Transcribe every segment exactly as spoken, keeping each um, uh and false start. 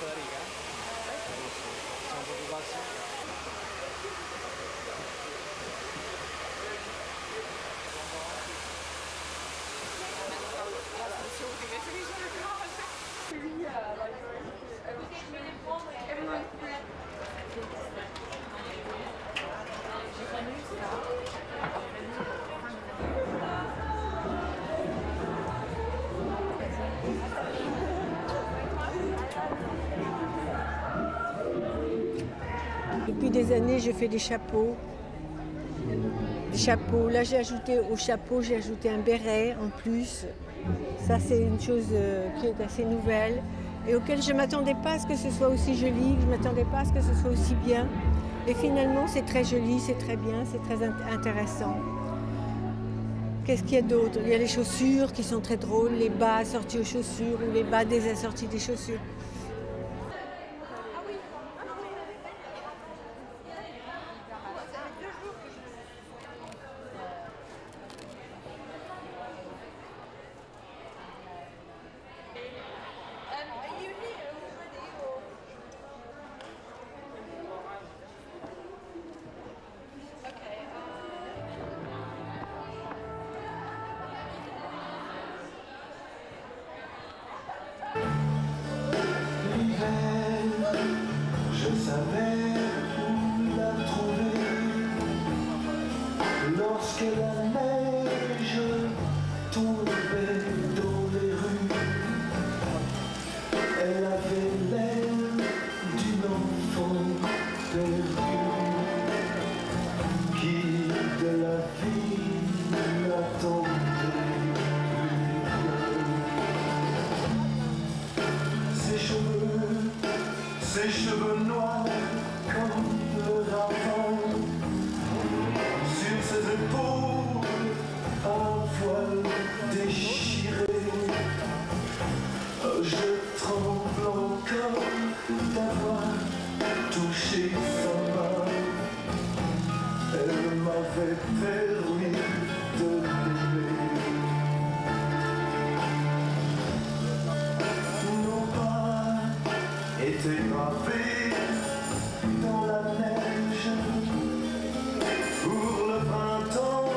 study, guys. Sounds like Boulevard Saint Germain. Yeah, like everyone. Depuis des années, je fais des chapeaux. Des chapeaux. Là, j'ai ajouté au chapeau, j'ai ajouté un béret en plus. Ça, c'est une chose qui est assez nouvelle et auquel je ne m'attendais pas à ce que ce soit aussi joli, je ne m'attendais pas à ce que ce soit aussi bien. Et finalement, c'est très joli, c'est très bien, c'est très intéressant. Qu'est-ce qu'il y a d'autre? Il y a les chaussures qui sont très drôles, les bas assortis aux chaussures ou les bas désassortis des chaussures. Lorsque la neige tombait dans les rues, elle avait l'air d'une enfant perdue qui de la vie l'attendait. Ses cheveux, ses cheveux noirs comme le ravin. Était gravé dans la neige pour le printemps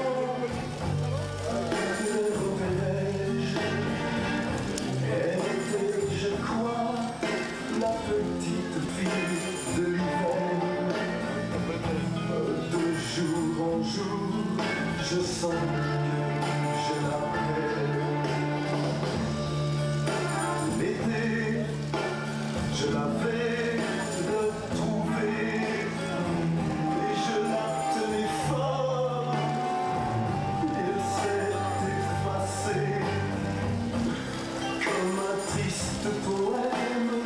que le repêche. Elle était, je crois, la petite fille de l'hiver. De jour en jour, je sens que je l'appelle. L'été, je l'avais retrouvée et je la tenais fort. Elle s'est effacée comme un triste poème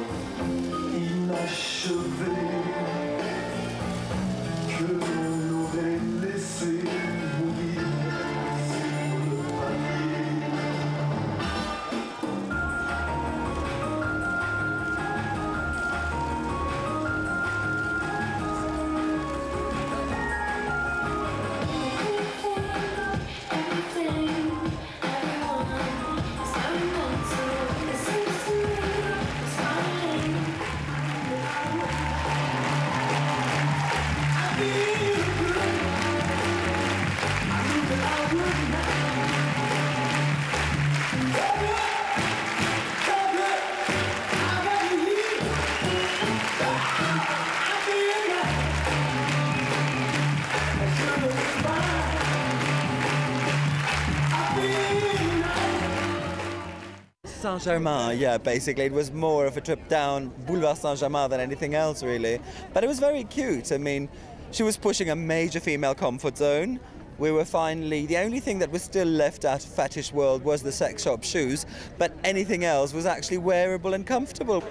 inachevé que l'on aurait laissé mourir sur le panier. Saint Germain, yeah, basically. It was more of a trip down Boulevard Saint Germain than anything else, really. But it was very cute. I mean, she was pushing a major female comfort zone. We were finally, the only thing that was still left out of fetish world was the sex shop shoes, but anything else was actually wearable and comfortable.